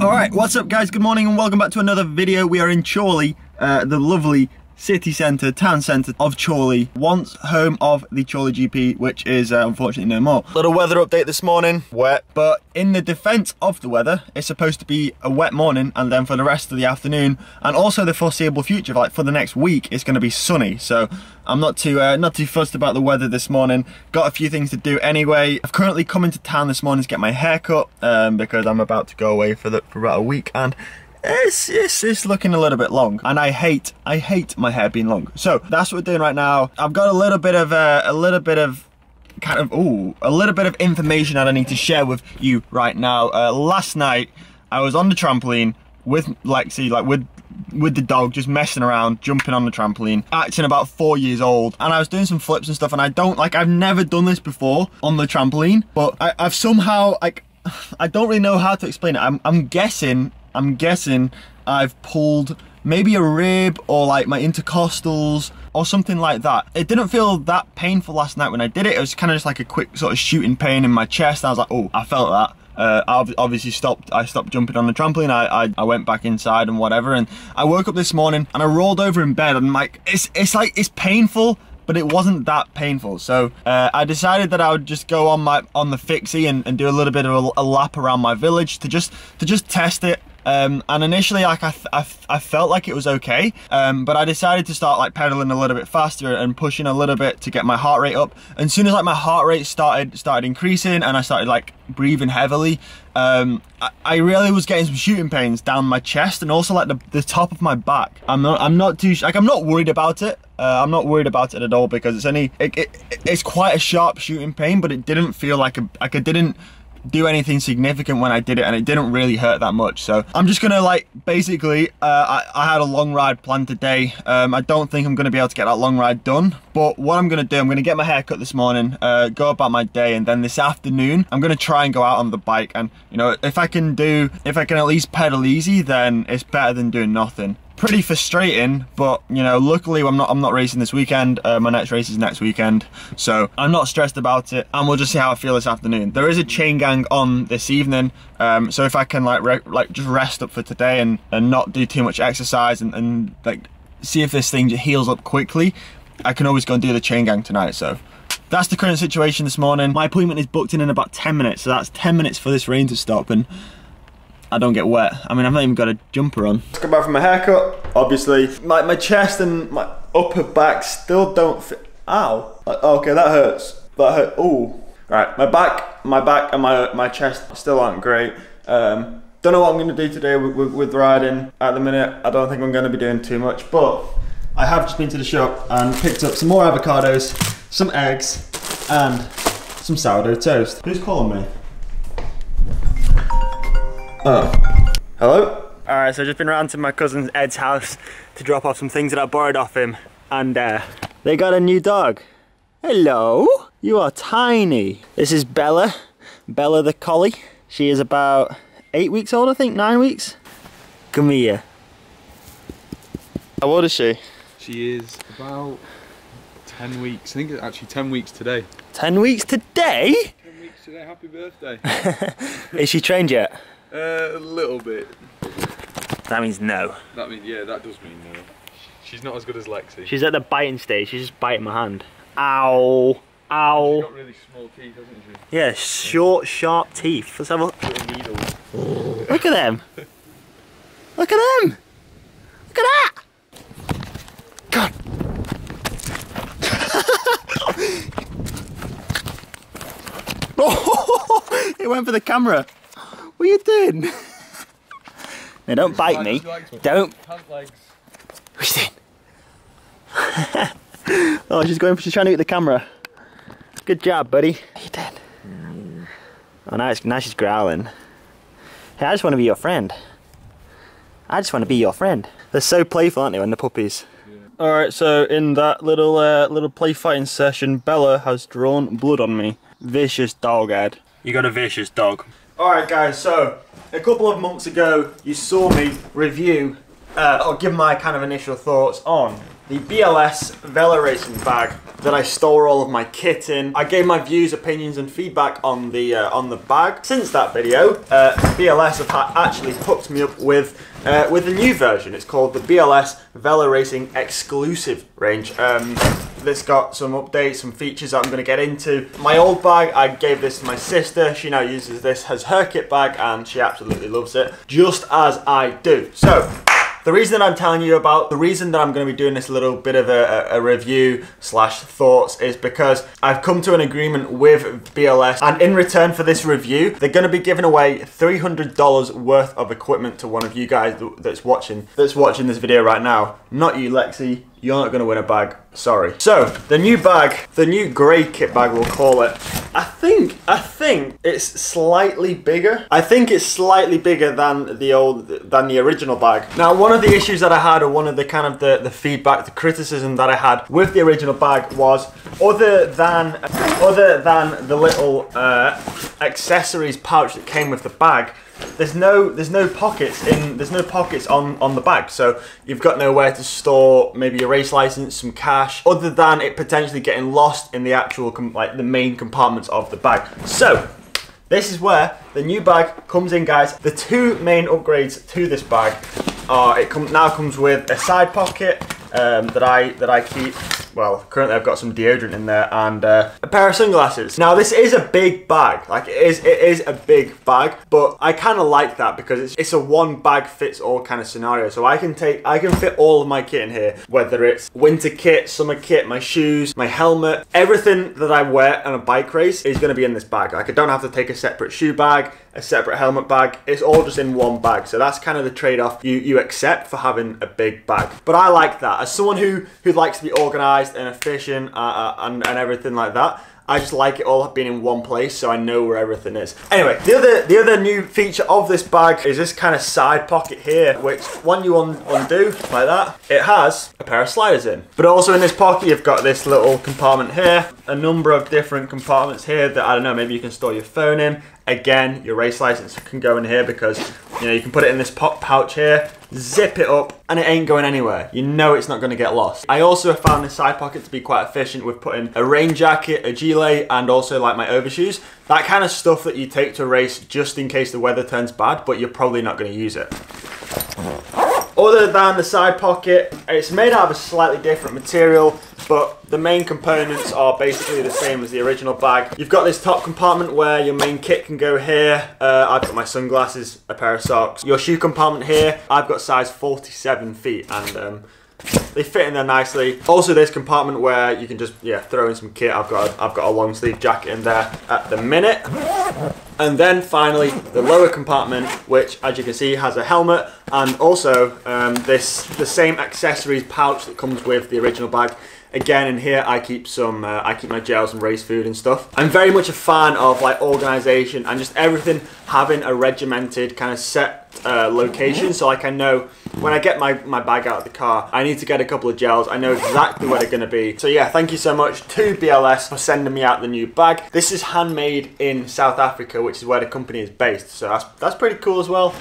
Alright, what's up guys? Good morning and welcome back to another video. We are in Chorley, the lovely city centre, town centre of Chorley, once home of the Chorley GP, which is unfortunately no more. Little weather update this morning, wet, but in the defence of the weather, it's supposed to be a wet morning and then for the rest of the afternoon and also the foreseeable future, like for the next week, it's going to be sunny. So I'm not too fussed about the weather this morning. Got a few things to do anyway. I've currently come into town this morning to get my hair cut because I'm about to go away for about a week and it's looking a little bit long, and I hate my hair being long. So that's what we're doing right now. I've got a little bit of information that I need to share with you right now. Last night I was on the trampoline with Lexi, with the dog, just messing around, jumping on the trampoline, acting about 4 years old, and I was doing some flips and stuff, and I've never done this before on the trampoline, but I've somehow, like, I don't really know how to explain it. I'm guessing I've pulled maybe a rib or like my intercostals or something like that. It didn't feel that painful last night when I did it. It was kind of just like a quick sort of shooting pain in my chest. I was like, oh, I felt that. I obviously stopped jumping on the trampoline. I went back inside and whatever. And I woke up this morning and I rolled over in bed and I'm like, it's painful, but it wasn't that painful. So I decided that I would just go on the fixie and do a little bit of a lap around my village to just test it. And initially, like, I felt like it was okay, but I decided to start like pedaling a little bit faster and pushing a little bit to get my heart rate up. And as soon as like my heart rate started increasing and I started like breathing heavily, I really was getting some shooting pains down my chest and also like the top of my back. I'm not worried about it. I'm not worried about it at all because it's quite a sharp shooting pain, but it didn't feel like I didn't do anything significant when I did it, and it didn't really hurt that much. So I'm just gonna like basically I had a long ride planned today. I don't think I'm gonna be able to get that long ride done, but what I'm gonna do, I'm gonna get my hair cut this morning, go about my day, and then this afternoon I'm gonna try and go out on the bike. And you know, if I can at least pedal easy, then it's better than doing nothing. Pretty frustrating, but you know, luckily I'm not racing this weekend. My next race is next weekend, so I'm not stressed about it, and we'll just see how I feel this afternoon. There is a chain gang on this evening, so if I can just rest up for today and not do too much exercise and like see if this thing heals up quickly, I can always go and do the chain gang tonight. So that's the current situation this morning. My appointment is booked in about 10 minutes, so that's 10 minutes for this rain to stop and I don't get wet. I mean, I've not even got a jumper on. Let's come back from my haircut, obviously. My chest and my upper back still don't fit. Ow. Like, okay, that hurts. That hurt. Ooh. Right, my back and my chest still aren't great. Don't know what I'm gonna do today with riding. At the minute, I don't think I'm gonna be doing too much, but I have just been to the shop and picked up some more avocados, some eggs, and some sourdough toast. Who's calling me? Oh. Hello? Alright, so I've just been round to my cousin Ed's house to drop off some things that I borrowed off him, and they got a new dog. Hello? You are tiny. This is Bella. Bella the collie. She is about 8 weeks old, I think, 9 weeks. Come here. How old is she? She is about 10 weeks. I think it's actually 10 weeks today. 10 weeks today? 10 weeks today, happy birthday. Is she trained yet? A little bit. That means no. That means, yeah, that does mean no. She's not as good as Lexi. She's at the biting stage. She's just biting my hand. Ow. Ow. She's got really small teeth, hasn't she? Yeah, short, sharp teeth. Let's have a look. Look at them. Look at them. Look at that. God. Oh, it went for the camera. What are you doing? Now don't bite me. Don't. What are you doing? Oh, she's trying to eat the camera. Good job, buddy. What are you doing? Oh, now she's growling. Hey, I just want to be your friend. I just want to be your friend. They're so playful, aren't they, when they're puppies? Yeah. Alright, so in that little play fighting session, Bella has drawn blood on me. Vicious dog, Ed. You got a vicious dog. Alright guys, so a couple of months ago you saw me review or give my kind of initial thoughts on the BLS Vela Racing bag that I store all of my kit in. I gave my views, opinions and feedback on the bag. Since that video, BLS have actually hooked me up with a new version. It's called the BLS Vela Racing Exclusive range. This got some updates, some features that I'm going to get into. My old bag, I gave this to my sister. She now uses this as her kit bag and she absolutely loves it, just as I do. So the reason that I'm telling you about, the reason that I'm going to be doing this little bit of a review slash thoughts is because I've come to an agreement with BLS, and in return for this review, they're going to be giving away $300 worth of equipment to one of you guys that's watching this video right now. Not you, Lexi. You're not going to win a bag. Sorry. So the new bag, the new grey kit bag, we'll call it. I think it's slightly bigger. I think it's slightly bigger than the original bag. Now, one of the issues that I had, or one of the kind of the feedback, the criticism that I had with the original bag was, other than the little accessories pouch that came with the bag, there's no pockets on the bag, so you've got nowhere to store maybe your race license, some cash, other than it potentially getting lost in the actual the main compartments of the bag. So this is where the new bag comes in, guys. The two main upgrades to this bag are it now comes with a side pocket that I keep. Well, currently I've got some deodorant in there and a pair of sunglasses. Now, this is a big bag. Like, it is a big bag, but I kind of like that because it's a one bag fits all kind of scenario. So I can fit all of my kit in here, whether it's winter kit, summer kit, my shoes, my helmet, everything that I wear on a bike race is going to be in this bag. Like, I don't have to take a separate shoe bag, a separate helmet bag. It's all just in one bag. So that's kind of the trade-off you accept for having a big bag. But I like that. As someone who likes to be organized and efficient and everything like that, I just like it all being in one place, so I know where everything is. Anyway, the other new feature of this bag is this kind of side pocket here, which when you undo like that, it has a pair of sliders in. But also in this pocket, you've got this little compartment here, a number of different compartments here that, I don't know, maybe you can store your phone in. Again, your race license can go in here because, you know, you can put it in this pop pouch here, zip it up, and it ain't going anywhere. You know it's not going to get lost. I also found this side pocket to be quite efficient with putting a rain jacket, a gilet, and also like my overshoes. That kind of stuff that you take to a race just in case the weather turns bad, but you're probably not going to use it. Other than the side pocket, it's made out of a slightly different material, but the main components are basically the same as the original bag. You've got this top compartment where your main kit can go here. I've got my sunglasses, a pair of socks. Your shoe compartment here, I've got size 47 feet, and they fit in there nicely. Also, this compartment where you can just, yeah, throw in some kit. I've got a long sleeve jacket in there at the minute. And then finally, the lower compartment, which, as you can see, has a helmet and also the same accessories pouch that comes with the original bag. Again, in here, I keep my gels and race food and stuff. I'm very much a fan of like organization and just everything having a regimented kind of set location, so like I know when I get my bag out of the car, I need to get a couple of gels. I know exactly where they're going to be. So yeah, thank you so much to BLS for sending me out the new bag. This is handmade in South Africa, which is where the company is based. So that's pretty cool as well.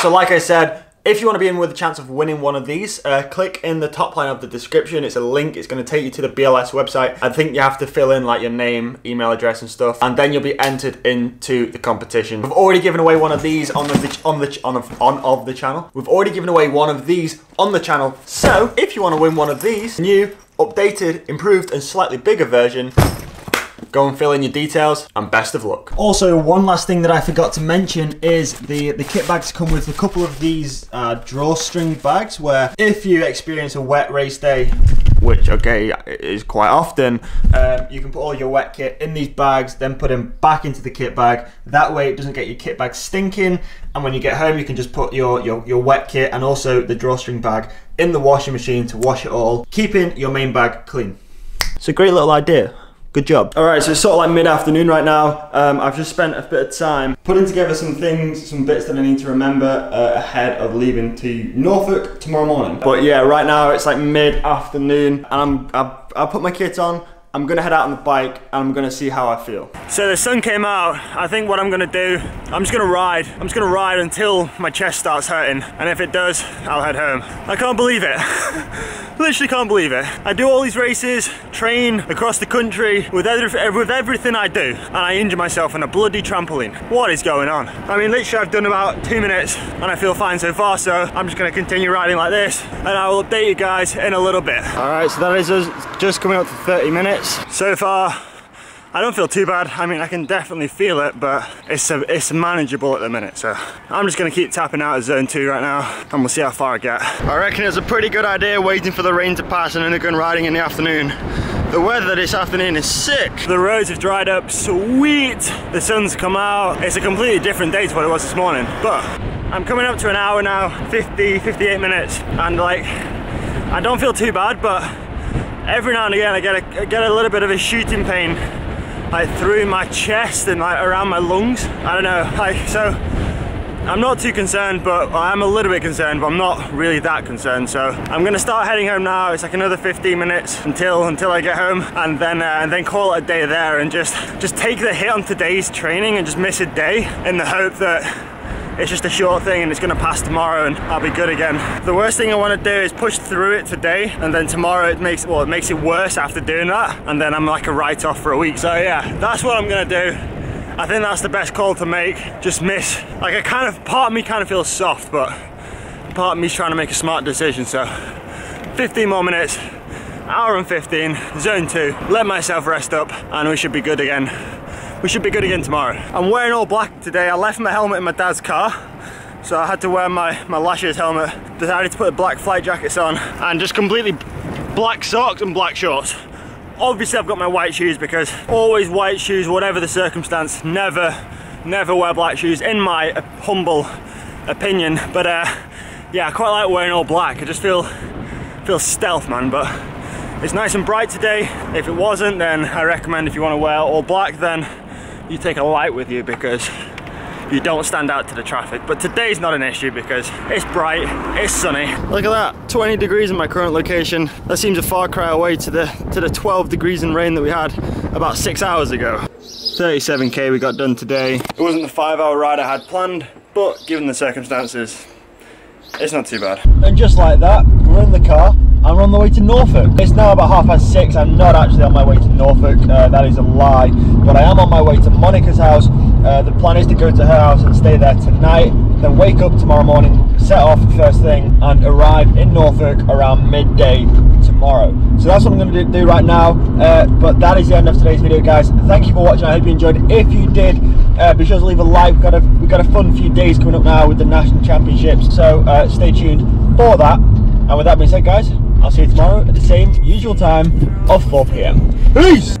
So like I said, if you want to be in with a chance of winning one of these, click in the top line of the description. It's a link. It's going to take you to the BLS website. I think you have to fill in like your name, email address and stuff, and then you'll be entered into the competition. We've already given away one of these on the channel. We've already given away one of these on the channel. So if you want to win one of these, new, updated, improved and slightly bigger version, go and fill in your details, and best of luck. Also, one last thing that I forgot to mention is the kit bags come with a couple of these drawstring bags where if you experience a wet race day, which, okay, is quite often, you can put all your wet kit in these bags, then put them back into the kit bag. That way it doesn't get your kit bag stinking, and when you get home you can just put your wet kit and also the drawstring bag in the washing machine to wash it all, keeping your main bag clean. It's a great little idea. Good job. All right, so it's sort of like mid-afternoon right now. I've just spent a bit of time putting together some things, some bits that I need to remember ahead of leaving to Norfolk tomorrow morning. But yeah, right now it's like mid-afternoon and I put my kit on. I'm gonna head out on the bike and I'm gonna see how I feel. So the sun came out. I think what I'm gonna do, I'm just gonna ride. I'm just gonna ride until my chest starts hurting. And if it does, I'll head home. I can't believe it. Literally can't believe it. I do all these races, train across the country with everything I do. And I injure myself on a bloody trampoline. What is going on? I mean, literally I've done about 2 minutes and I feel fine so far. So I'm just gonna continue riding like this and I will update you guys in a little bit. All right, so that is us just coming up to 30 minutes. So far, I don't feel too bad. I mean, I can definitely feel it, but it's manageable at the minute. So I'm just gonna keep tapping out of zone 2 right now, and we'll see how far I get. I reckon it's a pretty good idea waiting for the rain to pass and then going riding in the afternoon. The weather this afternoon is sick. The roads have dried up, sweet. The sun's come out. It's a completely different day to what it was this morning. But I'm coming up to an hour now, 50, 58 minutes, and like, I don't feel too bad, but every now and again I get a little bit of a shooting pain like through my chest and like around my lungs. I don't know, like, so I'm not too concerned, but I am a little bit concerned, but I'm not really that concerned. So I'm gonna start heading home now. It's like another 15 minutes until I get home, and then call it a day there and just take the hit on today's training and just miss a day in the hope that it's just a short thing and it's gonna pass tomorrow and I'll be good again. The worst thing I wanna do is push through it today and then tomorrow it makes it worse after doing that, and then I'm like a write-off for a week. So yeah, that's what I'm gonna do. I think that's the best call to make. Just miss. Like part of me kind of feels soft, but part of me's trying to make a smart decision. So 15 more minutes, hour and 15, zone 2, let myself rest up and we should be good again. We should be good again tomorrow. I'm wearing all black today. I left my helmet in my dad's car, so I had to wear my Lashes helmet. Decided to put the black flight jackets on and just completely black socks and black shorts. Obviously I've got my white shoes because always white shoes, whatever the circumstance. Never wear black shoes in my humble opinion. But yeah, I quite like wearing all black. I just feel stealth, man. But it's nice and bright today. If it wasn't, then I recommend if you want to wear all black, then you take a light with you because you don't stand out to the traffic. But today's not an issue because it's bright, it's sunny. Look at that, 20 degrees in my current location. That seems a far cry away to the 12 degrees and rain that we had about 6 hours ago. 37k we got done today. It wasn't the 5-hour ride I had planned, but given the circumstances, it's not too bad. And just like that, we're in the car. I'm on the way to Norfolk. It's now about 6:30. I'm not actually on my way to Norfolk, that is a lie, but I am on my way to Monica's house. The plan is to go to her house and stay there tonight, then wake up tomorrow morning, set off first thing, and arrive in Norfolk around midday tomorrow. So that's what I'm going to do right now, but that is the end of today's video, guys. Thank you for watching. I hope you enjoyed it. If you did, be sure to leave a like. We've got a fun few days coming up now with the national championships, so stay tuned for that. And with that being said, guys, I'll see you tomorrow at the same usual time of 4 p.m. Peace!